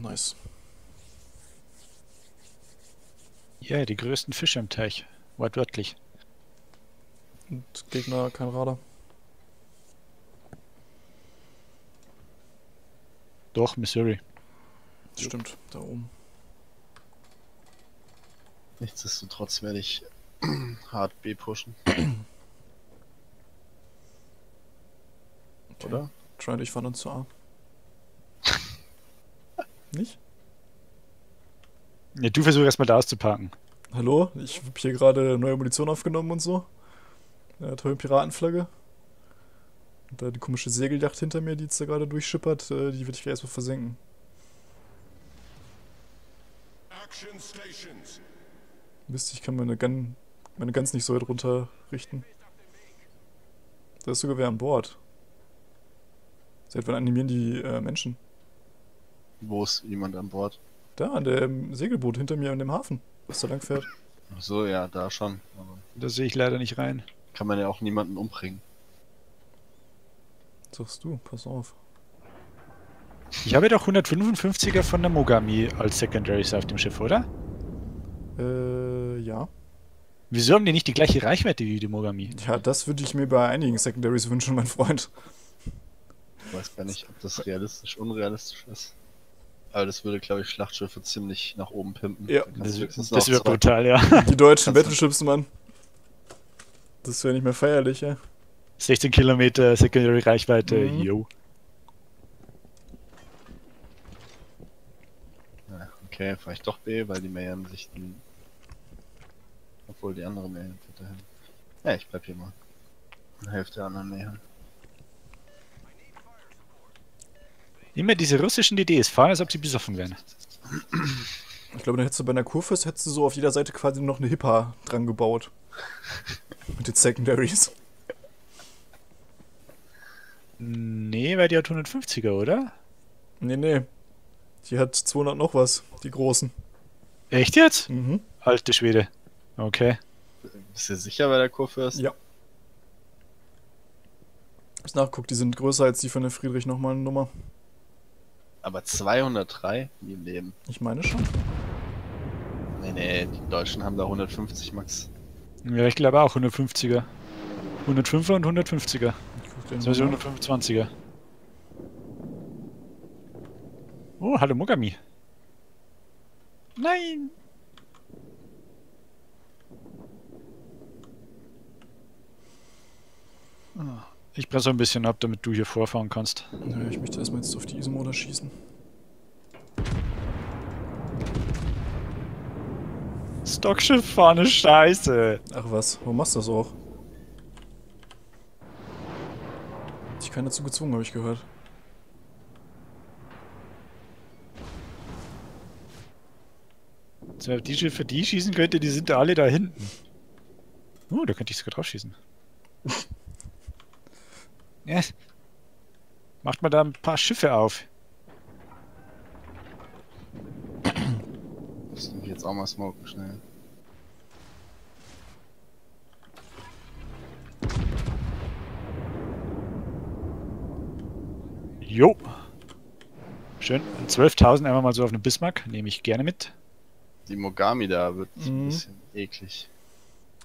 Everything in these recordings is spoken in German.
nice. Ja, yeah, die größten Fische im Teich. Wortwörtlich. Und Gegner, kein Radar. Doch, Missouri. Stimmt, da oben. Nichtsdestotrotz werde ich hart B pushen. Okay. Oder? Try dich von uns zu A. Nicht? Ja, du versuch erstmal da auszuparken. Hallo? Ich habe hier gerade neue Munition aufgenommen und so. Tolle Piratenflagge. Und da die komische Segeljacht hinter mir, die jetzt da gerade durchschippert, die würde ich erstmal versenken. Mist, ich kann meine Gun, meine Guns nicht so weit runter richten. Da ist sogar wer an Bord. Seit wann animieren die Menschen? Wo ist jemand an Bord? Da, an dem Segelboot hinter mir in dem Hafen, was da lang fährt. Ach so, ja, da schon. Aber da sehe ich leider nicht rein. Kann man ja auch niemanden umbringen. Sagst du, pass auf. Ich habe doch 155er von der Mogami als Secondaries auf dem Schiff, oder? Ja. Wieso haben die nicht die gleiche Reichweite wie die Mogami? Ja, das würde ich mir bei einigen Secondaries wünschen, mein Freund. Ich weiß gar nicht, ob das realistisch, unrealistisch ist. Aber das würde, glaube ich, Schlachtschiffe ziemlich nach oben pimpen. Ja, das wäre brutal, ja. Die deutschen Battleships, Mann. Das wäre nicht mehr feierlich, ja. 16 Kilometer Secondary Reichweite, yo. Mhm. Okay, fahr ich doch B, weil die Mayhem sich den... Obwohl die andere Mayhem fährt dahin. Ja, ich bleib hier mal. Und helfe der anderen Mayhem. Immer diese russischen DDs fahren, als ob sie besoffen wären. Ich glaube, dann hättest du bei einer Kurfürst hättest du so auf jeder Seite quasi noch eine Hipper dran gebaut. Mit den Secondaries. Nee, weil die hat 150er, oder? Nee, nee. Die hat 200 noch was, die großen. Echt jetzt? Mhm. Alte Schwede. Okay. Bist du sicher bei der Kurfürst? Ja. Ich nachguck, die sind größer als die von der Friedrich, nochmal eine Nummer. Aber 203? Nie im Leben. Ich meine schon. Nee, nee, die Deutschen haben da 150 Max. Ja, ich glaube auch 150er. 105er und 150er. Das ist 125er. Oh, hallo Mogami. Nein! Ich bremse ein bisschen ab, damit du hier vorfahren kannst. Naja, ich möchte erstmal jetzt auf die Isomona schießen. Stockschiff fahren ist scheiße! Ach was, warum machst du das auch? Hat dich keiner dazu gezwungen, habe ich gehört. Wenn die Schiffe die schießen könnte, die sind da alle da hinten. Oh, da könnte ich sogar drauf schießen. Yes. Macht mal da ein paar Schiffe auf. Müssen wir jetzt auch mal smoken, schnell. Jo. Schön. 12.000 einfach mal so auf eine Bismarck. Nehme ich gerne mit. Die Mogami da wird ein bisschen eklig.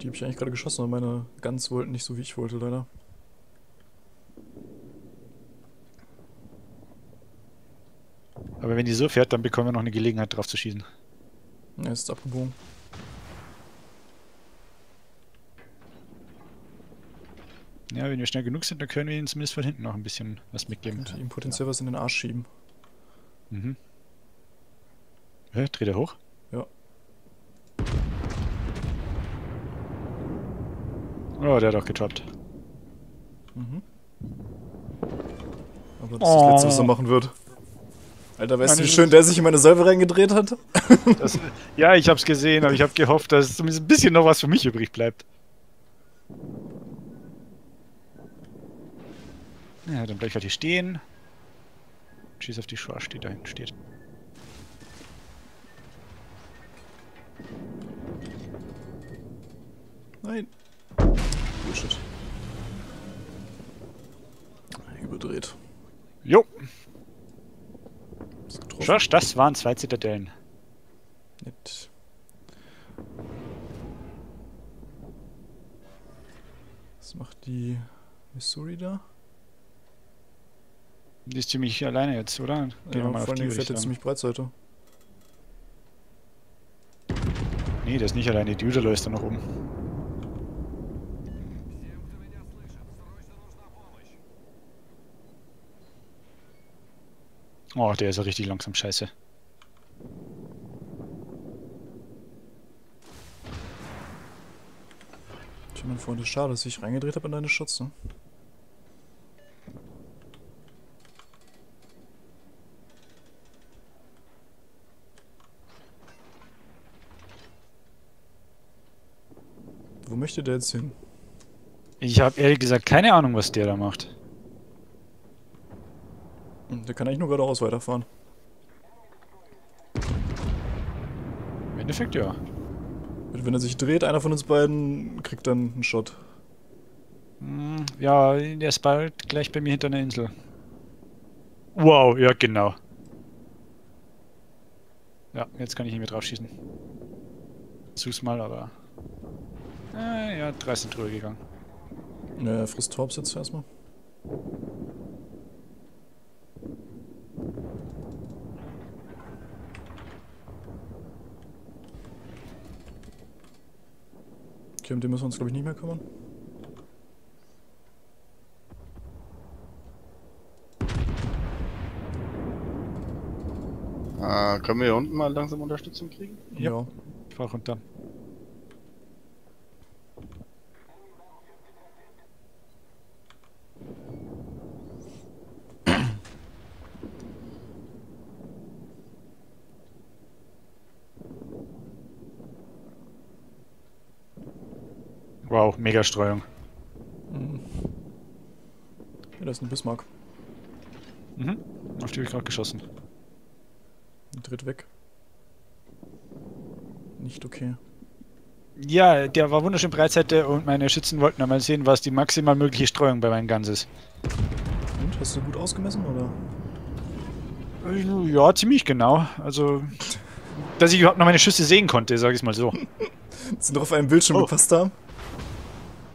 Die habe ich eigentlich gerade geschossen, aber meine Guns wollten nicht so, wie ich wollte, leider. Aber wenn die so fährt, dann bekommen wir noch eine Gelegenheit drauf zu schießen. Ja, ist abgebogen. Ja, wenn wir schnell genug sind, dann können wir ihnen zumindest von hinten noch ein bisschen was mitgeben. Und ihm potenziell was in den Arsch schieben. Mhm. Hä, dreht er hoch? Ja. Oh, der hat auch getroppt. Mhm. Aber das ist das Letzte, was er machen wird. Alter, weißt du, wie schön der sich in meine Salve reingedreht hat? Das, ja, ich hab's gesehen, aber ich hab gehofft, dass zumindest ein bisschen noch was für mich übrig bleibt. Ja, dann bleib ich halt hier stehen. Schieß auf die Schwarz, die da hinten steht. Nein. Bullshit. Überdreht. Jo. getroffen. Schorsch, das waren 2 Zitadellen. Nett. Was macht die Missouri da? Die ist ziemlich alleine jetzt, oder? Gehen ja, mal vor allem fährt jetzt ziemlich Breitseite. Nee, der ist nicht alleine, die Udaloi ist da noch oben. Oh, der ist ja richtig langsam, scheiße. Tja, mein Freund, ist schade, dass ich reingedreht habe an deine Schutz, ne? Wo möchte der jetzt hin? Ich habe ehrlich gesagt keine Ahnung, was der da macht. Der kann eigentlich nur geradeaus weiterfahren. Im Endeffekt ja. Wenn er sich dreht, einer von uns beiden kriegt dann einen Shot. Ja, der ist bald gleich bei mir hinter einer Insel. Wow, ja genau. Ja, jetzt kann ich nicht mehr drauf schießen. Versuch's mal, aber... ja, 13 drüber gegangen. Ja, frisst Torps jetzt erstmal. Okay, um den müssen wir uns, glaube ich, nicht mehr kümmern. Können wir hier unten mal langsam Unterstützung kriegen? Ja. Ich fahr runter. Wow, mega Streuung. Mhm. Ja, da ist ein Bismarck. Mhm, auf die habe ich gerade geschossen. Der dreht weg. Nicht okay. Ja, der war wunderschön Breitseite und meine Schützen wollten einmal sehen, was die maximal mögliche Streuung bei meinem Gans ist. Und, hast du gut ausgemessen, oder? Ja, ziemlich genau. Also, dass ich überhaupt noch meine Schüsse sehen konnte, sage ich mal so. Dass sie noch auf einem Bildschirm gepasst haben?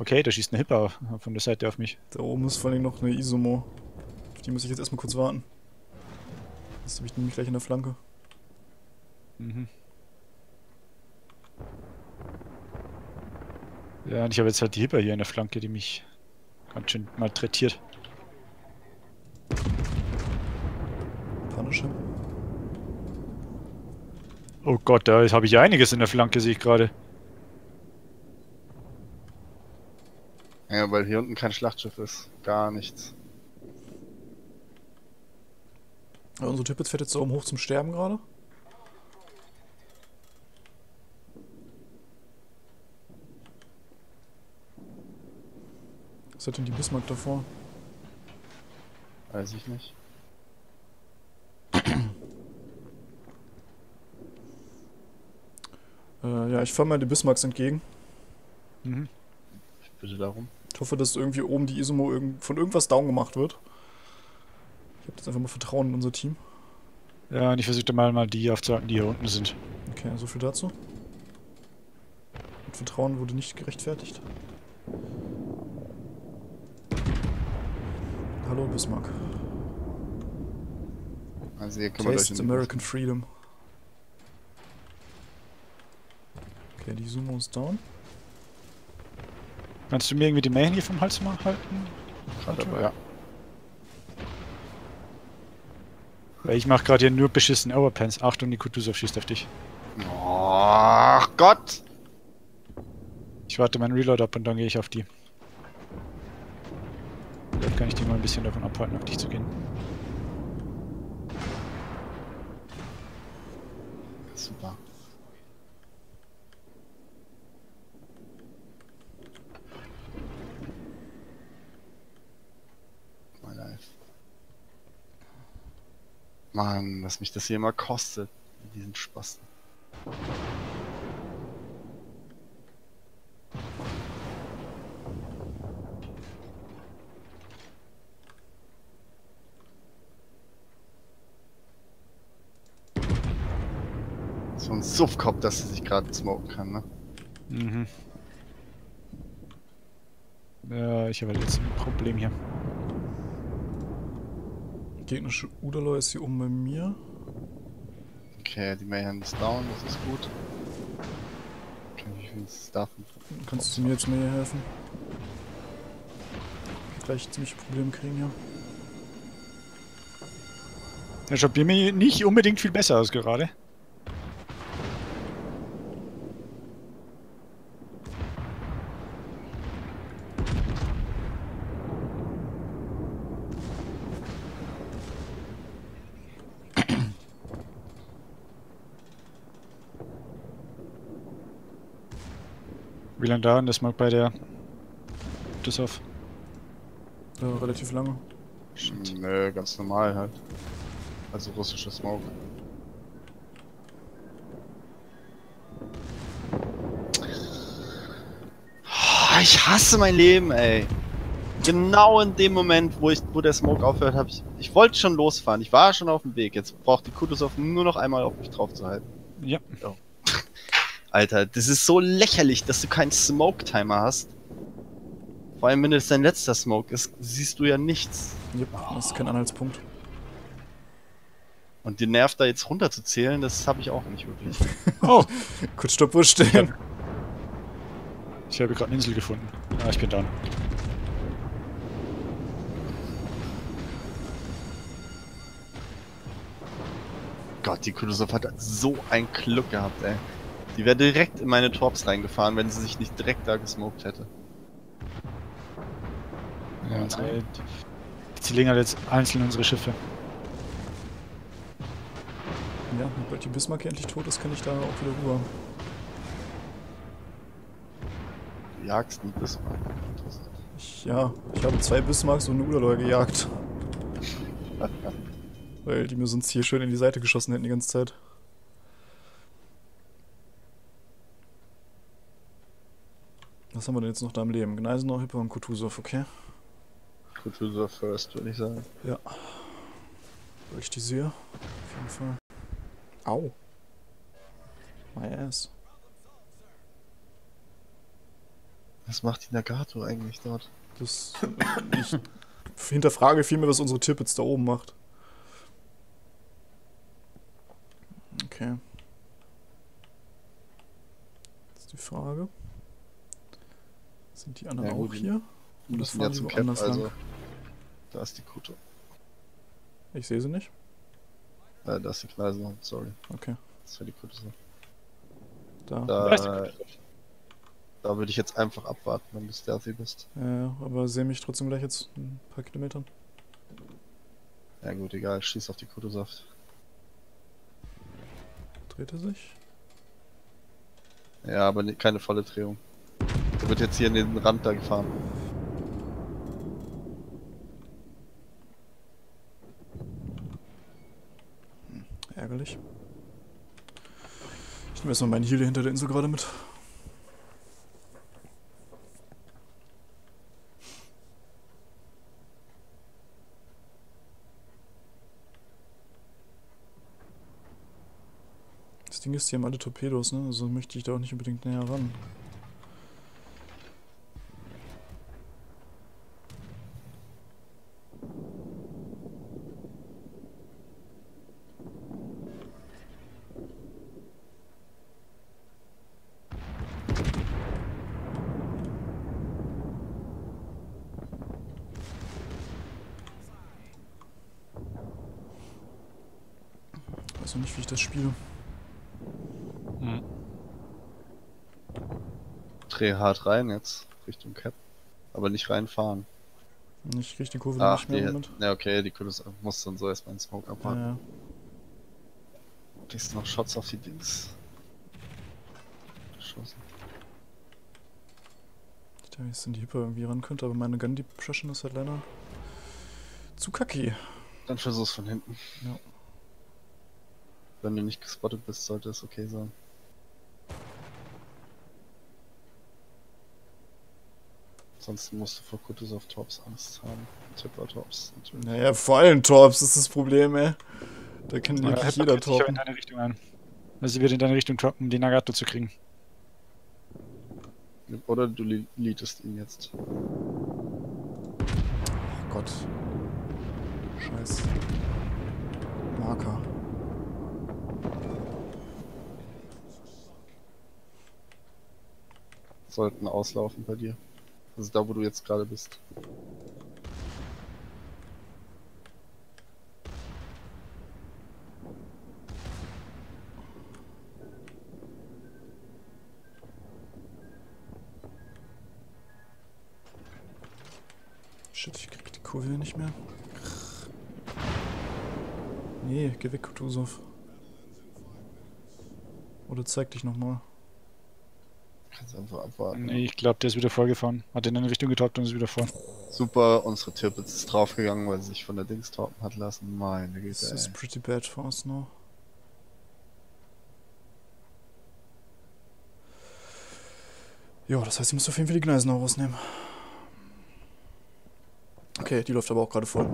Okay, da schießt ein Hipper von der Seite auf mich. Da oben ist vor allem noch eine Izumo. Auf die muss ich jetzt erstmal kurz warten. Das habe ich nämlich gleich in der Flanke. Mhm. Ja, und ich habe jetzt halt die Hipper hier in der Flanke, die mich ganz schön malträtiert. Punisher. Oh Gott, da habe ich ja einiges in der Flanke, sehe ich gerade. Ja, weil hier unten kein Schlachtschiff ist. Gar nichts. Ja, unsere Tirpitz fährt jetzt da oben hoch zum Sterben gerade. Was hat denn die Bismarck davor? Weiß ich nicht. Ja, ich fahr mal die Bismarcks entgegen. Mhm. Ich bitte darum. Ich hoffe, dass irgendwie oben die Izumo von irgendwas down gemacht wird. Ich hab jetzt einfach mal Vertrauen in unser Team. Ja, und ich versuche mal die aufzuhalten, die hier unten sind. Okay, so viel dazu. Und Vertrauen wurde nicht gerechtfertigt. Hallo Bismarck. Also hier kümmert euch um American Freedom. Okay, die Izumo ist down. Kannst du mir irgendwie die Mayhem hier vom Hals mal halten? Schade, aber ja. Weil ich mach gerade hier nur beschissen Overpants. Achtung, die Kutuzov schießt auf dich. Ach Gott! Ich warte meinen Reload ab und dann gehe ich auf die. Vielleicht kann ich die mal ein bisschen davon abhalten, auf dich zu gehen. Super. Mann, was mich das hier immer kostet, mit diesen Spasten. So ein Suffkopf, dass sie sich gerade smoken kann, ne? Mhm. Ich habe jetzt ein Problem hier. Gegnerische Udaloi ist hier oben bei mir. Okay, die Mayhem ist down, das ist gut. Kannst du mir jetzt mehr helfen? Vielleicht ziemlich Probleme kriegen hier. Ja, ich bin mir nicht unbedingt viel besser aus gerade. Wie lange dauern das mal bei der Kutuzov? Ja, relativ lange. Nö, ganz normal halt. Also russischer Smoke. Ich hasse mein Leben, ey. Genau in dem Moment, wo der Smoke aufhört, habe ich... Ich wollte schon losfahren, ich war schon auf dem Weg. Jetzt braucht die Kutuzov nur noch einmal auf mich drauf zu halten. Ja. So. Alter, das ist so lächerlich, dass du keinen Smoke-Timer hast. Vor allem, wenn das dein letzter Smoke ist, siehst du ja nichts. Yep, das ist kein Anhaltspunkt. Und den Nerv da jetzt runter zu zählen, das habe ich auch nicht wirklich. Oh! Kurz Stopp, wo stehen? Ich habe gerade eine Insel gefunden. Ah, ich bin down. Gott, die Kilosophat hat so ein Glück gehabt, ey. Die wäre direkt in meine Torps reingefahren, wenn sie sich nicht direkt da gesmoked hätte. Ja, die zerlegen halt jetzt einzeln unsere Schiffe. Ja, sobald die Bismarck endlich tot ist, kann ich da auch wieder rüber. Du jagst einen Bismarck. Ja, ich habe 2 Bismarcks und eine Udaloi gejagt. Weil die mir sonst hier schön in die Seite geschossen hätten die ganze Zeit. Was haben wir denn jetzt noch da am Leben? Gneisenau, Hipper und Kutuzov, okay? Kutuzov first, würde ich sagen. Ja. Weil ich die sehe. Auf jeden Fall. Au. My ass. Was macht die Nagato eigentlich dort? Das... Ich hinterfrage vielmehr, was unsere Tirpitz da oben macht. Okay. Das ist die Frage. Sind die anderen ja, auch hier? Und das fahren ja anders lang. Also, da ist die Kuto. Ich sehe sie nicht. Da ist die Gneisenau, sorry. Okay. Das war die Kuto. Da würde ich jetzt einfach abwarten, wenn du stealthy bist. Ja, aber sehe mich trotzdem gleich jetzt ein paar Kilometern. Ja gut, egal, schieß auf die Kutuzov. Dreht er sich? Ja, aber keine volle Drehung. Der wird jetzt hier in den Rand da gefahren. Ärgerlich. Ich nehme erstmal meinen Heal hinter der Insel gerade mit. Das Ding ist, die haben alle Torpedos, ne? Also möchte ich da auch nicht unbedingt näher ran. Ich weiß noch nicht, wie ich das spiele. Hm. Dreh hart rein jetzt, Richtung Cap. Aber nicht reinfahren. Ich krieg die Kurve nicht mehr mit. Ja, okay, die Kurve muss dann so erstmal einen Smoke abwarten. Ja. Kriegst du noch Shots auf die Dings? Geschossen. Ich dachte, jetzt in die Hipper irgendwie ran könnte, aber meine Gun Deep Pressure ist halt leider zu kacki. Dann versuch's von hinten. Ja. Wenn du nicht gespottet bist, sollte es okay sein. Sonst musst du vor Kutuzov Torps Angst haben. Tipper Torps natürlich. Naja, vor allem Torps ist das Problem, ey. Da kann ja, wirklich jeder Torpen. Also sie wird in deine Richtung droppen, um die Nagato zu kriegen. Oder du leadest ihn jetzt. Oh Gott. Scheiß. Marker. Sollten auslaufen bei dir. Also da, wo du jetzt gerade bist. Shit, ich krieg die Kurve nicht mehr. Nee, geh weg, Kutuzov. Oder zeig dich nochmal. Nee, ich glaube, der ist wieder vollgefahren. Hat in eine Richtung getoppt und ist wieder vorn. Super, unsere Tirpitz ist draufgegangen, weil sie sich von der Dings toppen hat lassen. Meine Güte, this is pretty bad for us now. Ja, das heißt, ich muss auf jeden Fall die Gneisen noch rausnehmen. Okay, die läuft aber auch gerade voll.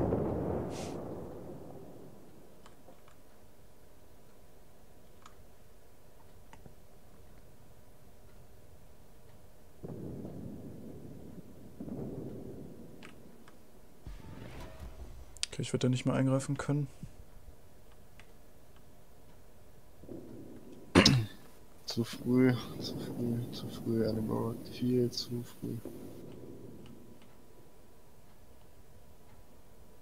Okay, ich werde da nicht mehr eingreifen können. Zu früh, Animal, viel zu früh.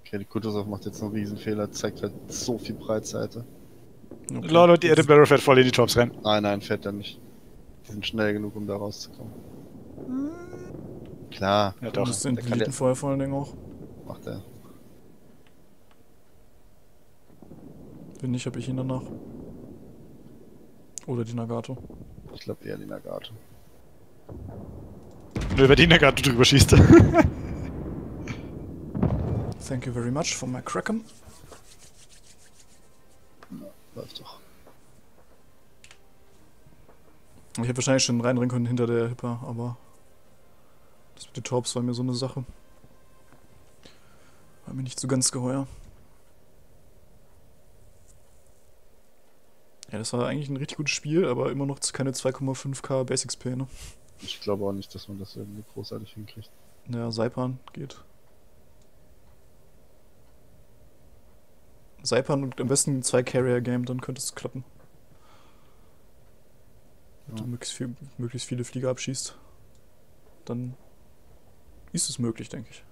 Okay, die Kutuzov macht jetzt einen Riesenfehler, zeigt halt so viel Breitseite. Okay. Lolo, die Edinburgh fährt voll in die Tops rein. Nein, fährt er nicht. Die sind schnell genug, um da rauszukommen. Klar. Ja doch, das sind Blütenfeuer vor allen Dingen auch. Macht er. Wenn nicht, habe ich ihn danach. Oder die Nagato. Ich glaube eher die Nagato. Oder über die Nagato drüber schießt. Thank you very much for my Kraken. Na, läuft doch. Ich hätte wahrscheinlich schon reinrennen können hinter der Hipper, aber das mit den Torps war mir so eine Sache. War mir nicht so ganz geheuer. Ja, das war eigentlich ein richtig gutes Spiel, aber immer noch keine 2,5k Base XP, ne? Ich glaube auch nicht, dass man das irgendwie großartig hinkriegt. Ja, Saipan geht. Saipan und am besten 2 Carrier-Game, dann könnte es klappen. Wenn du möglichst viele Flieger abschießt, dann ist es möglich, denke ich.